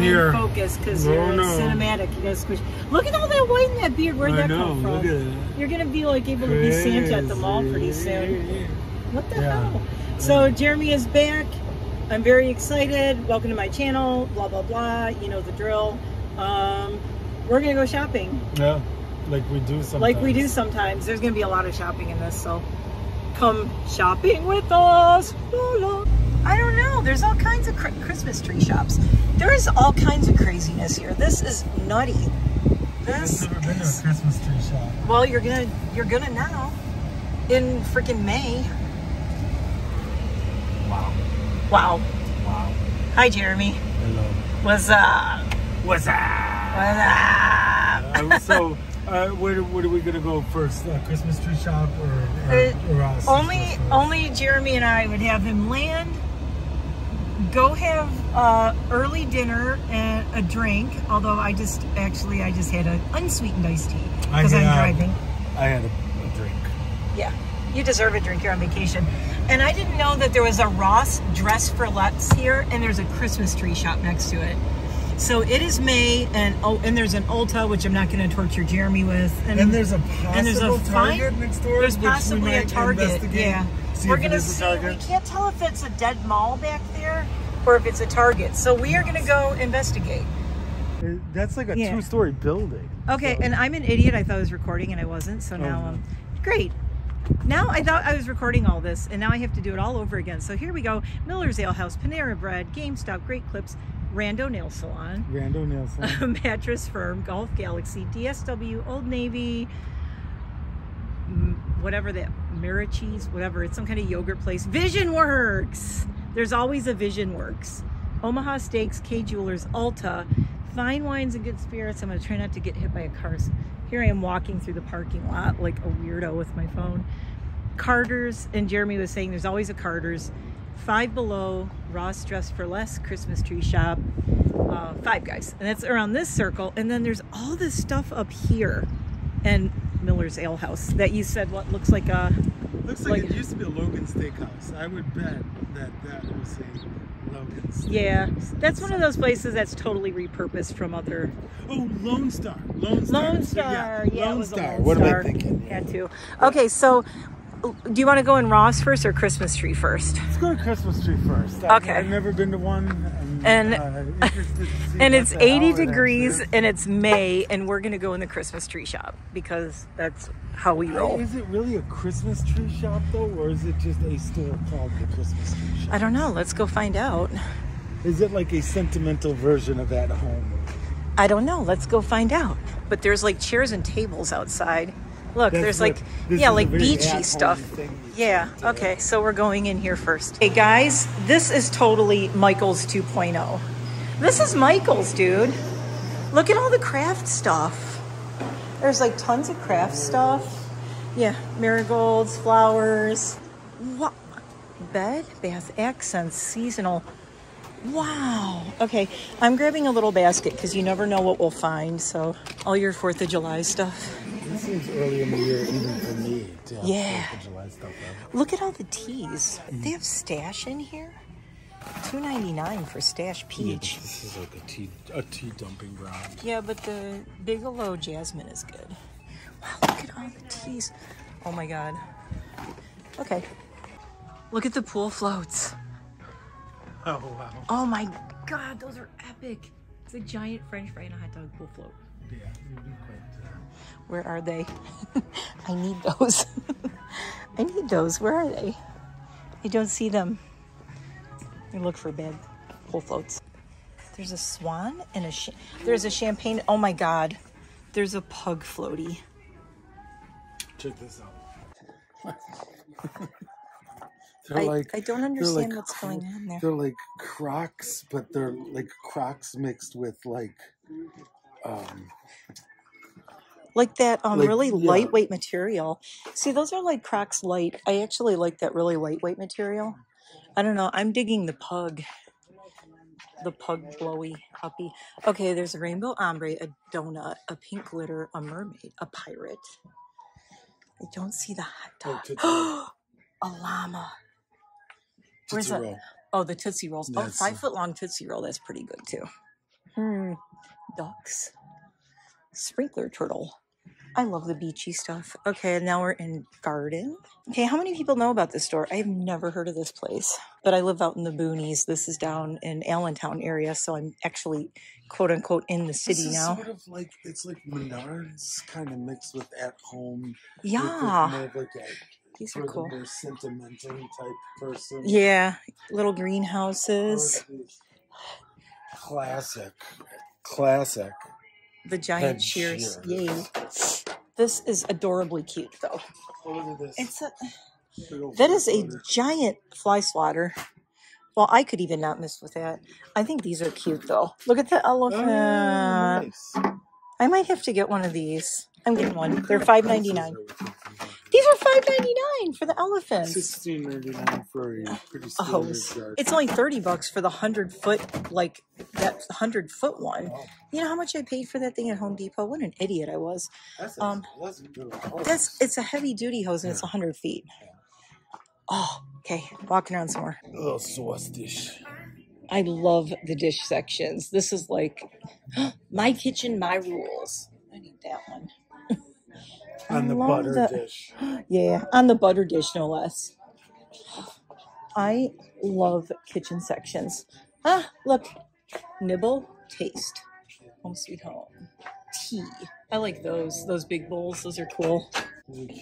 not in focus because you're cinematic. You gotta squish. Look at all that white in that beard. Where'd that come from? Look at that. You're gonna be like able to be Santa at the mall pretty soon. What the hell? So Jeremy is back. I'm very excited. Welcome to my channel. Blah blah blah. You know the drill. We're gonna go shopping. Yeah, like we do sometimes. Like we do sometimes. There's gonna be a lot of shopping in this, so come shopping with us. I don't know. There's all kinds of Christmas tree shops. There is all kinds of craziness here. This is nutty. This I've never been to a Christmas tree shop. Well, you're gonna now in freaking May. Wow. Wow. Wow. Hi, Jeremy. Hello. What's up? What's up? What's up? So, where are we gonna go first? Christmas tree shop or us? Only Jeremy and I would have him land. Go have early dinner and a drink. Although I just had an unsweetened iced tea because I'm driving. I had a drink. Yeah, you deserve a drink. You're on vacation. And I didn't know that there was a Ross Dress for Less here, and there's a Christmas tree shop next to it. So it is May, and oh, and there's an Ulta, which I'm not going to torture Jeremy with. And there's a possible Target next door. There's possibly a Target. Yeah, we're going to see. We can't tell if it's a dead mall back there or if it's a Target. So we are going to go investigate. That's like a two-story building. Okay, so. And I'm an idiot. I thought I was recording, and I wasn't. So now I'm great. Now I thought I was recording all this, and now I have to do it all over again. So here we go. Miller's Ale House, Panera Bread, GameStop, Great Clips, Rando Nail Salon. Rando Nail Salon. Mattress Firm, Golf Galaxy, DSW, Old Navy, whatever that, Miracheese, whatever. It's some kind of yogurt place. Vision Works. There's always a Vision Works. Omaha Steaks, K Jewelers, Ulta, Fine Wines and Good Spirits. I'm going to try not to get hit by a car. Here I am walking through the parking lot like a weirdo with my phone. Carter's, and Jeremy was saying there's always a Carter's. Five Below, Ross Dress for Less, Christmas Tree Shop, Five Guys. And that's around this circle. And then there's all this stuff up here. And Miller's Ale House that you said what looks like a... Looks like it used to be a Logan Steakhouse. I would bet that was a Logan Steakhouse. Yeah, that's one of those places that's totally repurposed from other... Oh, Lone Star. Lone Star. Lone Star. Yeah, Lone Star. What am I thinking? Had to. Okay, so... Do you want to go in Ross first or Christmas Tree first? Let's go to Christmas Tree first. Okay. I've never been to one. And interested to see and it's 80 degrees and it's May, and we're going to go in the Christmas Tree Shop because that's how we roll. Is it really a Christmas Tree Shop though, or is it just a store called the Christmas Tree Shop? I don't know. Let's go find out. Is it like a sentimental version of At Home? I don't know. Let's go find out. But there's like chairs and tables outside. Look, there's like, yeah, like beachy stuff. Yeah, okay, so we're going in here first. Hey guys, this is totally Michael's 2.0. This is Michael's, dude. Look at all the craft stuff. There's like tons of craft stuff. Yeah, marigolds, flowers. What? Bed, bath, accents, seasonal. Wow. Okay, I'm grabbing a little basket because you never know what we'll find. So all your 4th of July stuff. This seems early in the year, even for me. Yeah. July stuff, look at all the teas. They have Stash in here. $2.99 for Stash Peach. Yeah, this is like a tea dumping ground. Yeah, but the Bigelow Jasmine is good. Wow, look at all the teas. Oh my God. Okay. Look at the pool floats. Oh wow. Oh my God, those are epic. It's a giant French fry and a hot dog pool float. Yeah, you'd be quite. Where are they? I need those. I need those. Where are they? I don't see them. I look for bad pool floats. There's a swan and there's a champagne. Oh my God. There's a pug floaty. Check this out. I don't understand what's going on there. They're like Crocs, but they're like Crocs mixed with like... like that really lightweight material. See, those are like Crocs Light. I actually like that really lightweight material. I don't know. I'm digging the pug. The pug blowy puppy. Okay, there's a rainbow ombre, a donut, a pink glitter, a mermaid, a pirate. I don't see the hot dog. Oh, a llama. Where's that? Oh, the Tootsie Rolls. Oh, 5-foot long Tootsie Roll. That's pretty good, too. Ducks. Sprinkler turtle. I love the beachy stuff. Okay, now we're in Garden. Okay, how many people know about this store? I have never heard of this place, but I live out in the boonies. This is down in Allentown area, so I'm actually, quote unquote, in the city now. Sort of like, it's like Menards kind of mixed with at home. Yeah. With like these are cool. More sentimental type person. Yeah, little greenhouses. Classic, classic. The giant shears. Yay. This is adorably cute, though. Look at this. It's a, that is a giant fly swatter. Well, I could even not miss with that. I think these are cute, though. Look at the elephant. Nice. I might have to get one of these. I'm getting one. They're $5.99. These are $5.99 for the elephants. $16.99 for a pretty hose. It's only $30 for the 100-foot, like that 100-foot one. Wow. You know how much I paid for that thing at Home Depot? What an idiot I was. That's a good hose. It's a heavy-duty hose, and it's 100 feet. Oh, okay. Walking around some more. Little sauce dish. I love the dish sections. This is like my kitchen, my rules. I need that one. On the butter dish. Yeah, on the butter dish, no less. I love kitchen sections. Ah, look. Nibble, taste. Home sweet home. Tea. I like those. Those big bowls. Those are cool.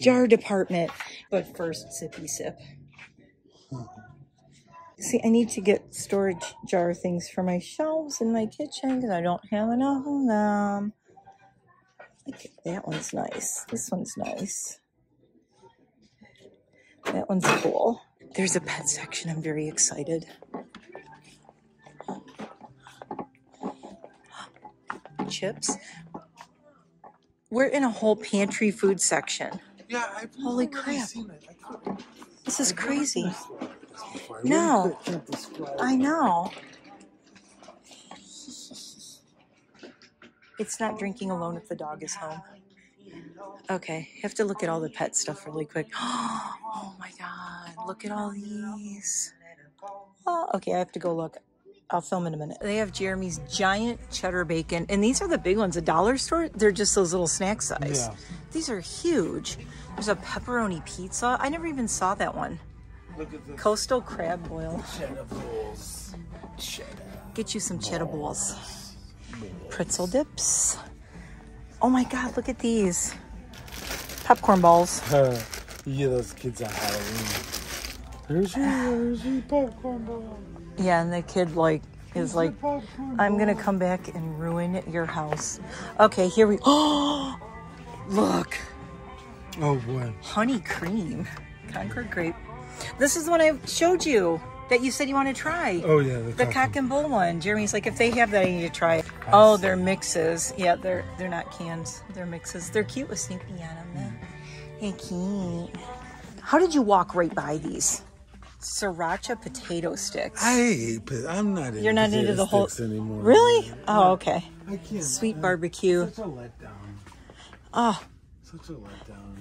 Jar department. But first, sippy sip. See, I need to get storage jar things for my shelves in my kitchen because I don't have enough of them. That one's nice. This one's nice. That one's cool. There's a pet section. I'm very excited. Chips. We're in a whole pantry food section. Yeah, I've holy crap. Seen it. This is crazy. No, I know. It's not drinking alone if the dog is home. Okay, have to look at all the pet stuff really quick. Oh my God, look at all these. Oh, okay, I have to go look. I'll film in a minute. They have Jeremy's giant cheddar bacon, and these are the big ones. A dollar store, they're just those little snack size. Yeah. These are huge. There's a pepperoni pizza. I never even saw that one. Look at this. Coastal crab boil. Cheddar balls. Cheddar. Get you some cheddar balls. Pretzel dips. Oh my God, look at these. Popcorn balls. You get those kids on Halloween. Here's your popcorn ball. Yeah, and the kid like is like, I'm going to come back and ruin your house. Okay, here we go. Oh, look. Oh boy. Honey cream. Concord grape. This is the one I showed you. That you said you want to try. Oh, yeah. The cock and bull one. Jeremy's like, if they have that, I need to try it. Oh, they're mixes. Yeah, they're not cans. They're mixes. They're cute with Snoopy on them. They're cute. How did you walk right by these? Sriracha potato sticks. I hate it. I'm not into the whole anymore. Really? Oh, okay. I can't. Sweet barbecue. Such a letdown. Oh. Such a letdown.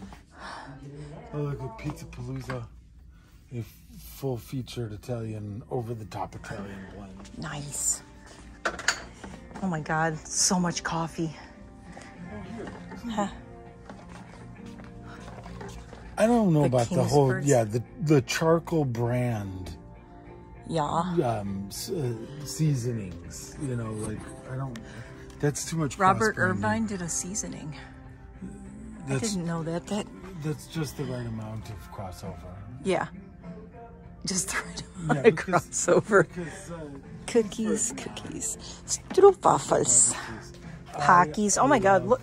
Oh, look at Pizza Palooza. Full-featured Italian, over-the-top Italian blend. Nice. Oh my God, so much coffee. Huh. I don't know about the whole, the charcoal brand. Yeah. Seasonings, you know, like, I don't, that's too much. Robert Irvine did a seasoning. I didn't know that. That's just the right amount of crossover. Yeah. Just throw it on a crossover. Because, cookies. Stroopwafels. Pockys. Oh my God, look.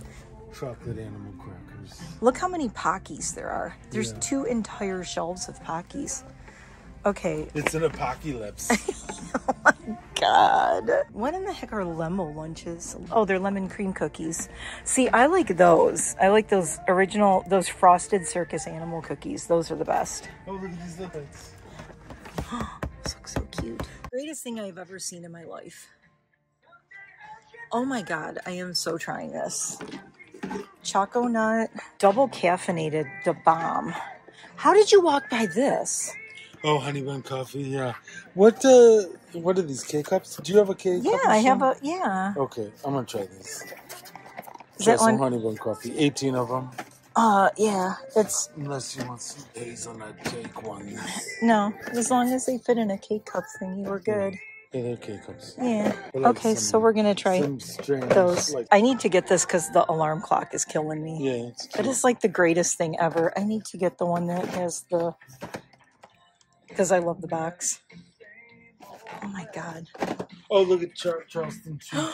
Chocolate animal crackers. Look how many Pockys there are. There's two entire shelves of Pockys. Okay. It's an apocalypse. Oh my God. What in the heck are Lemo lunches? Oh, they're lemon cream cookies. See, I like those. I like those original, those frosted circus animal cookies. Those are the best. Oh, look at these lights. This looks so cute. Greatest thing I've ever seen in my life. Oh my God, I am so trying this. Choco nut, double caffeinated, the bomb. How did you walk by this? Oh, honey bun coffee, yeah. What are these K-cups? Do you have a K-cup? Yeah, I have a, yeah. Okay, I'm going to try this. Try some honey bun coffee. 18 of them. Yeah, it's... Unless you want some days on that cake one. No, as long as they fit in a K-cup thingy, we're good. Yeah, they're K-cups. Yeah. Like okay, so we're going to try those. Like, I need to get this because the alarm clock is killing me. Yeah, it's cute. But it's like the greatest thing ever. I need to get the one that has the... Because I love the box. Oh, my God. Oh, look at Charleston Chew.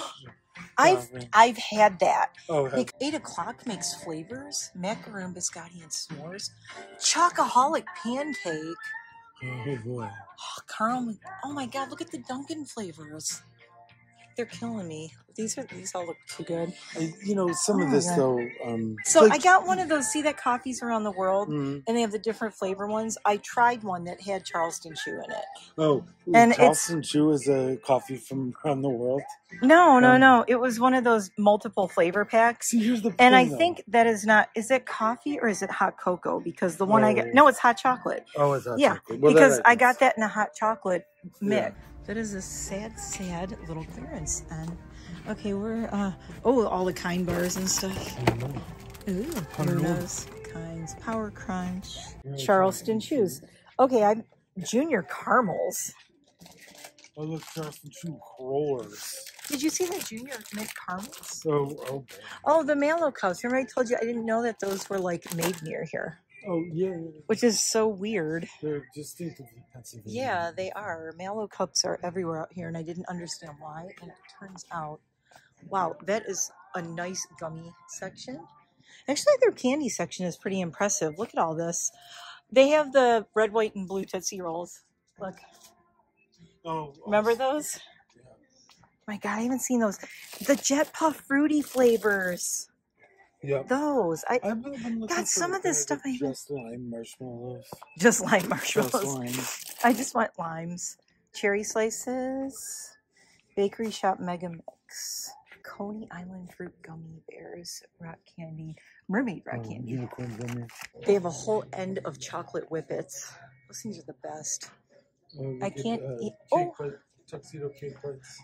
I've had that. Oh, okay. Like 8 o'clock makes flavors, macaron biscotti and s'mores, chocoholic pancake. Oh, boy. Oh, Carl, oh, my God, look at the Dunkin' flavors. They're killing me. These all look too good. You know, some of this, though. So like, I got one of those, see that coffees around the world, and they have the different flavor ones. I tried one that had Charleston Chew in it. Oh, and Charleston Chew is a coffee from around the world? No, no, no. It was one of those multiple flavor packs. See, here's the thing, and I think that is not, is it coffee or is it hot cocoa? Because the one I got, no, it's hot chocolate. Oh, it's hot chocolate. Well, because I got that in a hot chocolate mix. Yeah. That is a sad, sad little clearance. And okay, we're all the Kind bars and stuff. Ooh, Bruno's, Kinds, Power Crunch, Charleston Chews. Okay, I'm Junior Caramels. Oh, look, Charleston Chew rollers. Did you see the Junior Mint Caramels? So okay. Oh, the Mallow Cups. Remember I told you I didn't know that those were like made near here. Oh, yeah. Which is so weird. They're distinctively Pennsylvania. Yeah, they are. Mallow Cups are everywhere out here, and I didn't understand why. And it turns out, wow, that is a nice gummy section. Actually, their candy section is pretty impressive. Look at all this. They have the red, white, and blue Tootsie Rolls. Look. Oh. Remember those? Yeah. My God, I haven't seen those. The Jet Puff Fruity flavors. Yeah, those. I've been looking God, some of this stuff I just lime marshmallows. Just lime marshmallows. Just lime. I just want limes, cherry slices, bakery shop mega mix, Coney Island fruit gummy bears, rock candy, mermaid rock candy. Unicorn gummy. They have a whole end of chocolate whippets. Those things are the best. I can't eat. Oh. Tuxedo cake parts.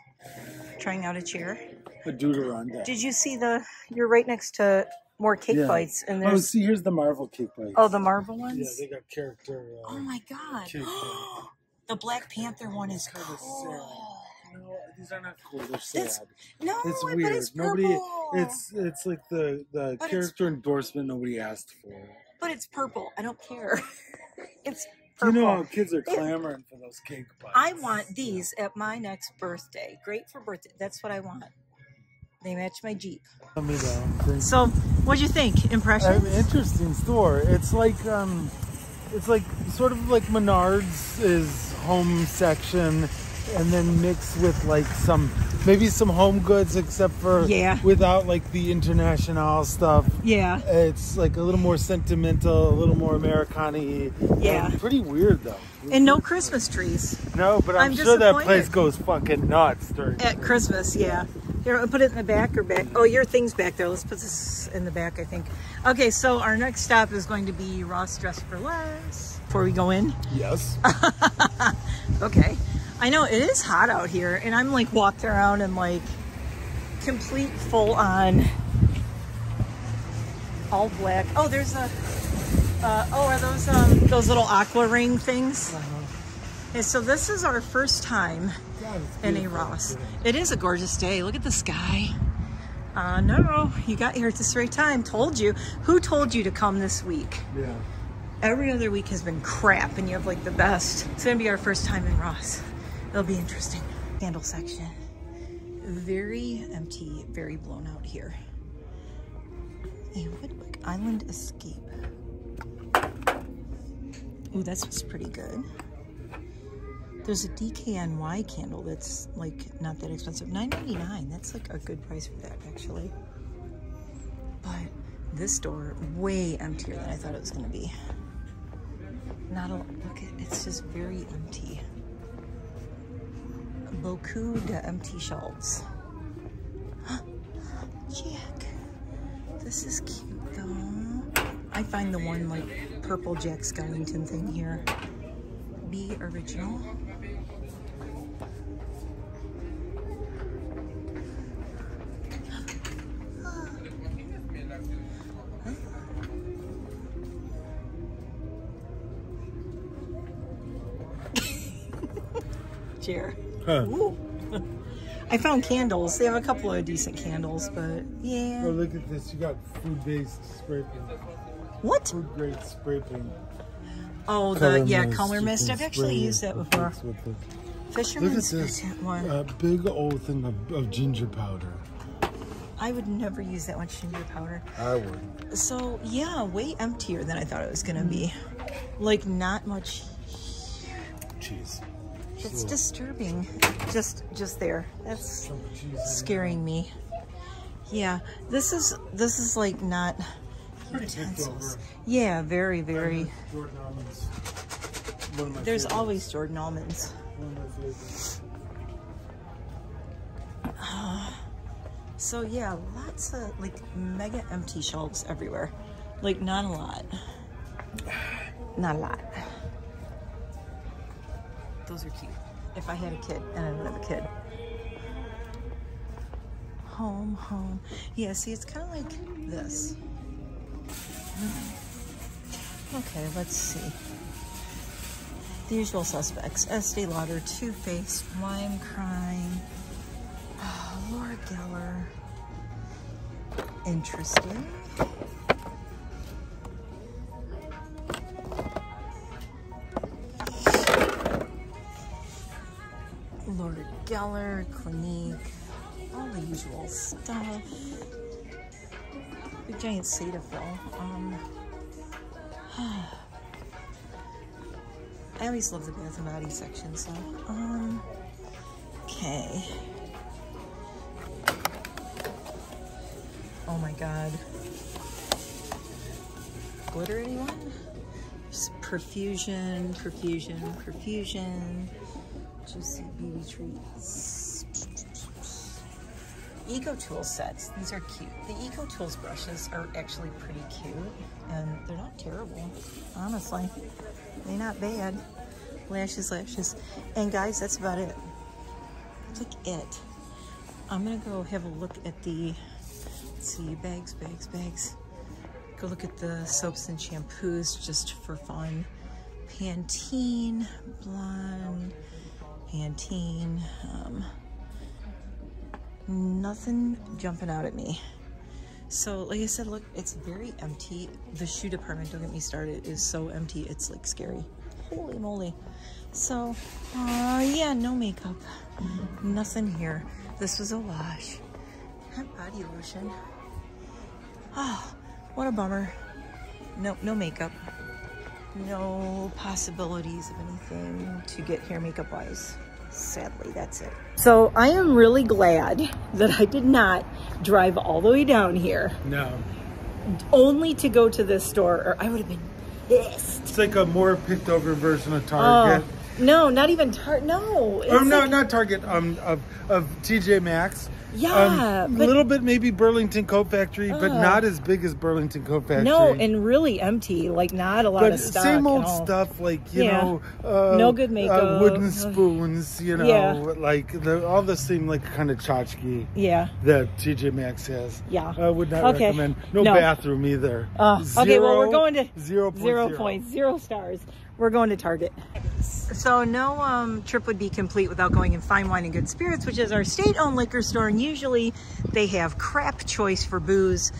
Trying out a chair. A Deuteron. Did you see the? You're right next to more cake bites, and there's. Oh, see, here's the Marvel cake bites. Oh, the Marvel ones. Yeah, they got character. Oh my God! The Black Panther one is cool. No, these are not cool. They're sad. No, it's weird. But it's purple. It's like the character endorsement nobody asked for. But it's purple. I don't care. It's. Purple. You know how kids are clamoring for those cake bites. I want these at my next birthday. Great for birthday. That's what I want. They match my Jeep. So, what'd you think? Impressions? Interesting store. It's like sort of like Menards is home section, and then mixed with like some maybe some home goods, except for without like the international stuff. Yeah, it's like a little more sentimental, a little more Americana-y. Yeah, pretty weird though. And no Christmas trees. No, but I'm sure that place goes fucking nuts during Christmas. Yeah, here, put it in the back or back. Oh, your thing's back there. Let's put this in the back, I think. Okay, so our next stop is going to be Ross Dress for Less. Before we go in. Yes. Okay. I know it is hot out here, and I'm like walked around in like complete full on all black. Oh, there's a are those little aqua ring things? And so this is our first time in a Ross. It is a gorgeous day. Look at the sky. No, you got here at the right time. Told you. Who told you to come this week? Yeah. Every other week has been crap, and you have like the best. It's gonna be our first time in Ross. It'll be interesting. Sandal section. Very empty, very blown out here. A Woodwick Island Escape. Ooh, that's pretty good. There's a DKNY candle that's like not that expensive. $9.99, that's like a good price for that actually. But this door, way emptier than I thought it was gonna be. Not a, look at, it's just very empty. Beaucoup de empty shelves. Huh. Jack. This is cute though. I find the one like purple Jack Skellington thing here Be original. Cheer. Huh. Ooh. I found candles. They have a couple of decent candles, but yeah. Oh, look at this. You got food-based spray paint. What? Food-grade spray paint. Oh, the, yeah, color mist. I've actually used that before. Fisherman's Patent one. Look at this big old thing of ginger powder. I would never use that much ginger powder. I would. So, yeah, way emptier than I thought it was going to be. Like, not much here. Cheese. It's so disturbing. Just there. That's scaring me. Yeah, this is like not... Utensils. Yeah, very, very. Jordan almonds. There's always Jordan almonds. One of my favorites. So yeah, lots of like mega empty shelves everywhere. Like not a lot. Not a lot. Those are cute. If I had a kid and I would have a kid. Home, home. Yeah, see, it's kind of like this. Okay, let's see. The usual suspects. Estee Lauder, Too Faced, Why I'm Crying, oh, Laura Geller. Interesting. Laura Geller, Clinique, all the usual stuff. Big giant Cetaphil. I always love the Bath & Body section, so, okay. Oh my god. Glitter, anyone? Just Profusion, Profusion, Profusion. Juicy Beauty Treats. Eco Tool sets. These are cute. The Eco Tools brushes are actually pretty cute, and they're not terrible, honestly. They're not bad. Lashes, lashes. And guys, that's about it. That's like it. I'm gonna go have a look at the, let's see, bags, bags, bags. Go look at the soaps and shampoos just for fun. Pantene, Blonde, Pantene, nothing jumping out at me. So like I said, look, it's very empty. The shoe department, don't get me started, is so empty, it's like scary. Holy moly. So yeah, no makeup, nothing here. This was a wash. That body lotion, oh, what a bummer. No makeup, no possibilities of anything to get hair makeup wise. Sadly, that's it. So I am really glad that I did not drive all the way down here. No. Only to go to this store, or I would have been pissed. It's like a more picked over version of Target. No, not even Target. No. It's not Target. Of TJ Maxx. Yeah. A little bit maybe Burlington Coat Factory, but not as big as Burlington Coat Factory. No, and really empty. Like, not a lot of stuff. Same old stuff, like, you know. No good makeup. Wooden spoons, you know. Yeah. Like, all the same, like, kind of tchotchke. Yeah. That TJ Maxx has. Yeah. I would not recommend. No bathroom either. Okay, well, we're going to 0.0 stars. We're going to Target. So no trip would be complete without going in Fine Wine and Good Spirits, which is our state-owned liquor store, and usually they have crap choice for booze.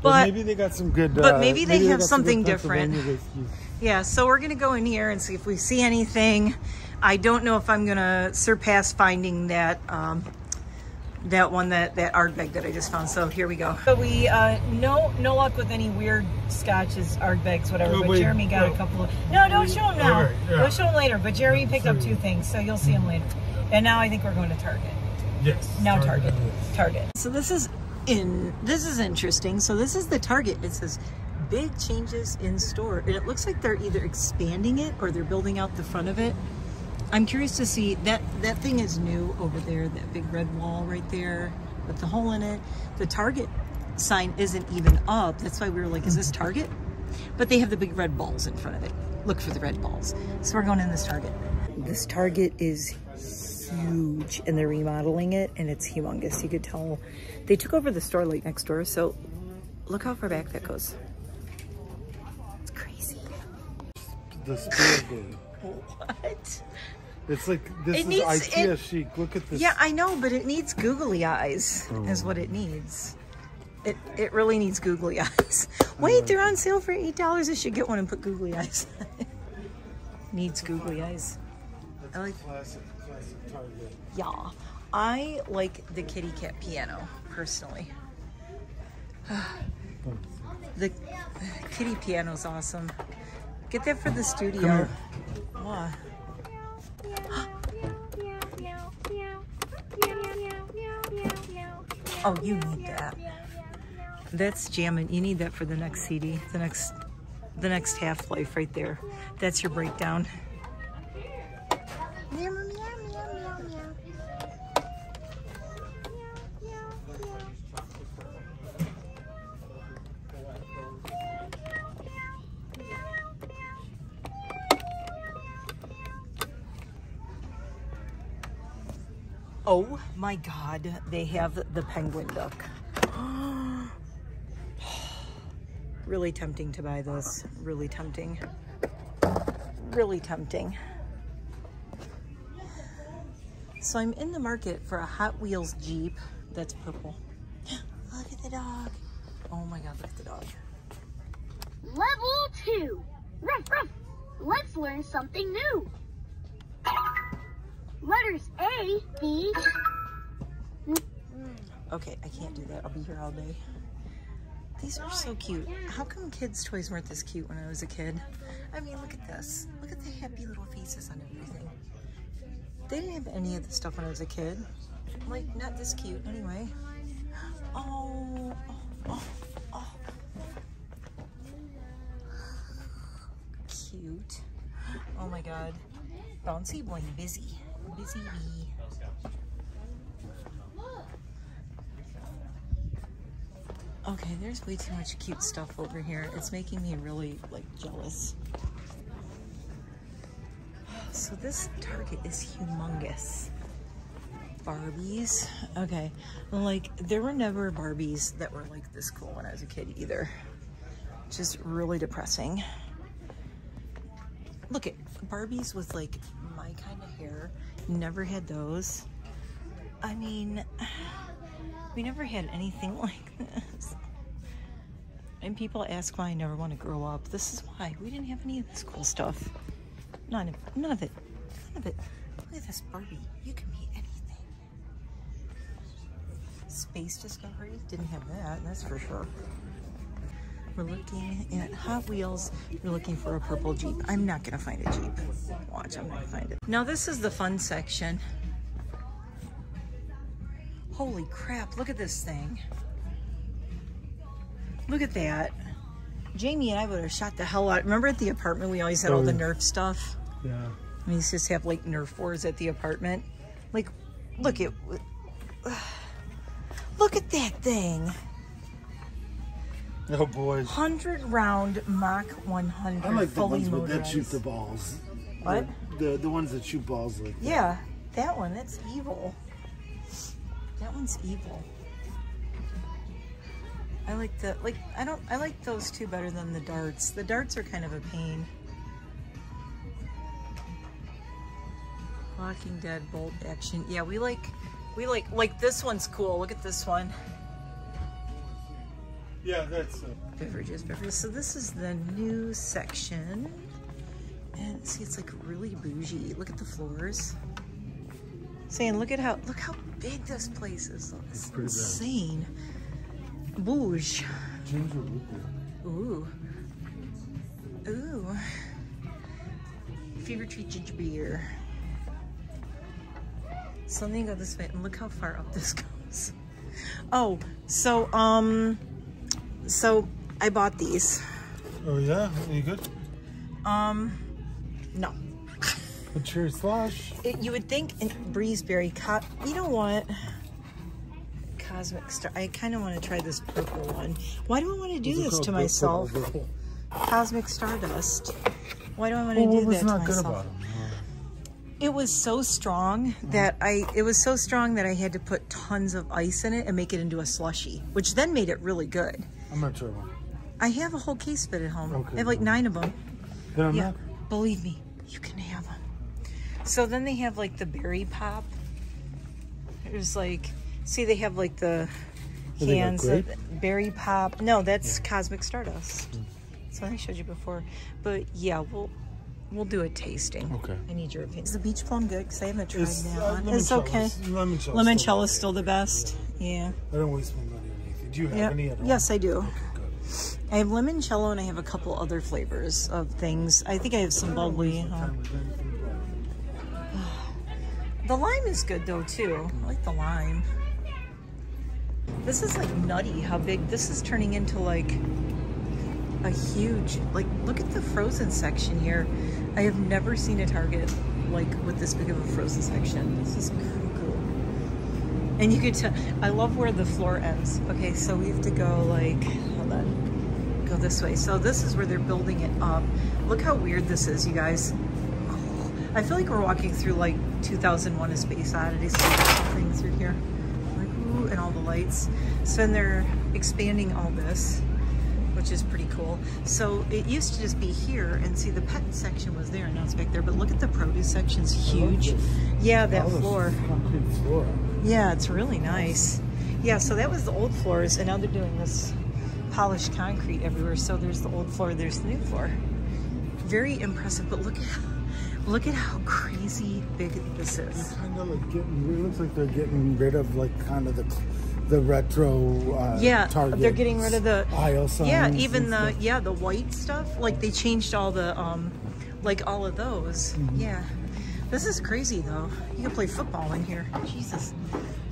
But maybe they got some good... But maybe they have something different. Yeah, so we're going to go in here and see if we see anything. I don't know if I'm going to surpass finding that... that one, that Ardbeg that I just found. So here we go. So we, no luck with any weird scotches, Ardbegs, whatever. But Jeremy got a couple of... No, don't show them now. We'll show them later. But Jeremy picked up two things, so you'll see them later. And now I think we're going to Target. Yes. Now Target. Target. So this is interesting. So this is the Target. It says big changes in store. And it looks like they're either expanding it or they're building out the front of it. I'm curious to see, that thing is new over there, that big red wall right there with the hole in it. The Target sign isn't even up. That's why we were like, is this Target? But they have the big red balls in front of it. look for the red balls. So we're going in this Target. This Target is huge and they're remodeling it and it's humongous. You could tell they took over the store like next door. So look how far back that goes. It's crazy. This building. What? It's like, this is IKEA chic. Look at this. Yeah, I know, but it needs googly eyes is what it needs. It really needs googly eyes. Wait, they're on sale for $8. I should get one and put googly eyes. Needs googly eyes. I like classic Target. Yeah. I like the kitty cat piano, personally. The kitty piano's awesome. Get that for the studio. Wow. Oh, you need that. That's jamming. You need that for the next CD, the next Half-Life right there. That's your breakdown. Oh my God, they have the penguin duck. Really tempting to buy this. Really tempting. Really tempting. So I'm in the market for a Hot Wheels Jeep that's purple. Look at the dog. Oh my God, look at the dog. Level 2. Ruff, ruff. Let's learn something new. Letters A, B. Okay, I can't do that. I'll be here all day. These are so cute. How come kids' toys weren't this cute when I was a kid? I mean, look at this. Look at the happy little faces on everything. They didn't have any of this stuff when I was a kid. Like, not this cute anyway. Oh, oh, oh, oh. Cute. Oh my God. Bouncy boy, busy. Busy bee. Okay, there's way too much cute stuff over here. It's making me really, like, jealous. So this Target is humongous. Barbies. Okay, like, there were never Barbies that were, like, this cool when I was a kid either. Just really depressing. Look at Barbies with, like, my kind of hair. Never had those. I mean... we never had anything like this. And people ask why I never want to grow up. This is why. We didn't have any of this cool stuff. None of it. None of it. Look at this Barbie. You can be anything. Space Discovery didn't have that, that's for sure. We're looking at Hot Wheels. We're looking for a purple Jeep. I'm not going to find a Jeep. Watch, I'm going to find it. Now this is the fun section. Holy crap, look at this thing. Look at that. Jamie and I would have shot the hell out. Remember at the apartment we always had all the Nerf stuff? Yeah. We used to just have like Nerf wars at the apartment. Like, look at... look at that thing. Oh boy. 100-round Mach 100. I like the ones that shoot the balls. What? The ones that shoot balls like that. Yeah, that one, that's evil. That one's evil. I like the, like, I like those two better than the darts. The darts are kind of a pain. Walking Dead bolt action. Yeah, we like this one's cool. Look at this one. Yeah, that's it. Beverages. So this is the new section. And see, it's like really bougie. Look at the floors. Saying, look how big this place is. It's insane. Bad. Bouge. Ooh. Ooh. Fever treat ginger beer. So let me go this way and look how far up this goes. Oh, so, so I bought these. Oh yeah? Are you good? No. Cheers, Slash. You would think in Breezeberry. You know what? Cosmic Star. I kind of want to try this purple one. Why do I want to do this to myself? Cosmic Stardust. Why do I want to do that to myself? What was not good about it? It was so strong that I had to put tons of ice in it and make it into a slushie, which then made it really good. I'm not sure. I have a whole case of it at home. Okay, I have like 9 of them. Yeah, believe me, you can have them. So then they have like the berry pop. There's like, see, they have like the cans of berry pop. No, that's Cosmic Stardust. That's what I showed you before. But yeah, we'll do a tasting. Okay. I need your opinion. Is the beach plum good? Because I haven't tried that one. It's okay. Limoncello is still the best. Yeah. I don't waste my money on anything. Do you have any other? Yes, I do. Okay, good. I have limoncello and I have a couple other flavors of things. I think I have some bubbly. The lime is good though too. I like the lime. This is like nutty how big. This is turning into like a huge, like, look at the frozen section here. I have never seen a Target like with this big of a frozen section. This is cool. And you could tell, I love where the floor ends. Okay, so we have to go like, hold on, go this way. So this is where they're building it up. Look how weird this is, you guys. Oh, I feel like we're walking through like 2001 A Space Odyssey things through here. Like, ooh, and all the lights. So then they're expanding all this, which is pretty cool. So it used to just be here, and see, the pet section was there and now it's back there, but look at the produce section's huge. Yeah, that floor. Yeah, it's really nice. Yeah, so that was the old floors, and now they're doing this polished concrete everywhere. So there's the old floor, there's the new floor. Very impressive, but look at how crazy big this is. It's kind of like it looks like they're getting rid of like kind of the retro Target. They're getting rid of the aisle signs. Yeah, even the stuff. Yeah, the white stuff. Like they changed all the like all of those. Mm-hmm. Yeah. This is crazy though. You can play football in here. Jesus.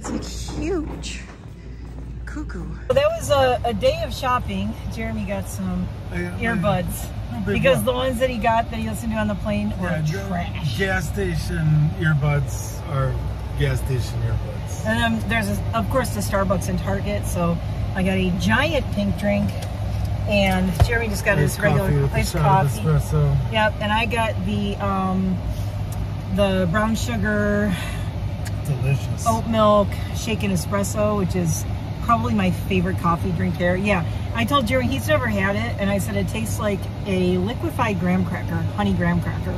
It's like huge. Cuckoo. Well, that was a day of shopping. Jeremy got some earbuds. Because the ones that he got that he listened to on the plane were trash. Gas station earbuds are gas station earbuds. And there's, of course, the Starbucks and Target, so I got a giant pink drink, and Jeremy just got his regular iced coffee. Espresso. Yep, and I got the brown sugar, delicious oat milk shaken espresso, which is probably my favorite coffee drink there. Yeah, I told Jeremy he's never had it, and I said it tastes like a liquefied graham cracker, honey graham cracker.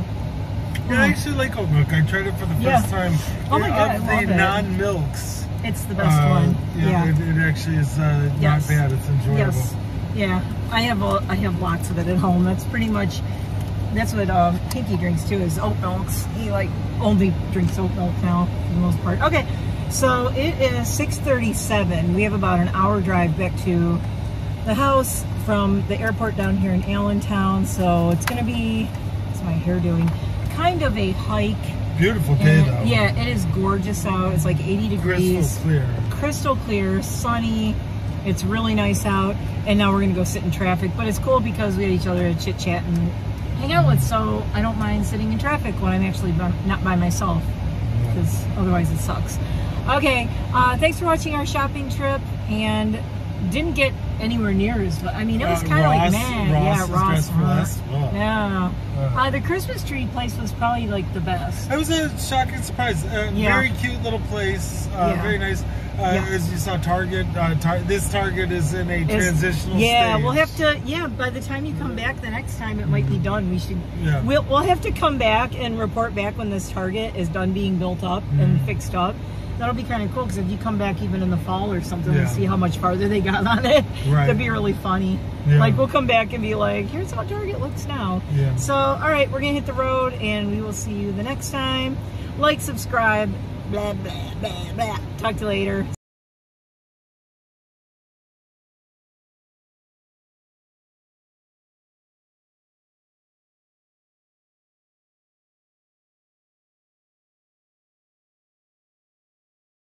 Yeah, I actually like oat milk. I tried it for the first time. Oh my God, of the non-milks, it's the best one. Yeah, it actually is not bad. It's enjoyable. Yes. Yeah, I have lots of it at home. That's pretty much what Pinky drinks too, is oat milks. He like only drinks oat milk now for the most part. Okay, so it is 6:37. We have about an hour drive back to the house from the airport down here in Allentown. So it's gonna be, what's my hair doing? Kind of a hike. Beautiful day though. Yeah, it is gorgeous out. It's like 80 degrees. Crystal clear, sunny. It's really nice out. And now we're gonna go sit in traffic. But it's cool because we had each other to chit chat and hang out with. So I don't mind sitting in traffic when I'm actually not by myself, because otherwise it sucks. Okay, thanks for watching our shopping trip, and didn't get anywhere near as, but I mean, it was kind of like, man, Ross Dress for Less. Yeah. The Christmas tree place was probably like the best. It was a shocking surprise. Very cute little place. Very nice. As you saw, Target. This Target is in a transitional stage. We'll have to. Yeah, by the time you come back the next time, it might be done. We should. Yeah. We'll have to come back and report back when this Target is done being built up and fixed up. That'll be kind of cool, because if you come back even in the fall or something and see how much farther they got on it, that'd be really funny. Yeah. Like, we'll come back and be like, here's how Target looks now. Yeah. So, all right, we're going to hit the road, and we will see you the next time. Like, subscribe, blah, blah, blah, blah. Talk to you later.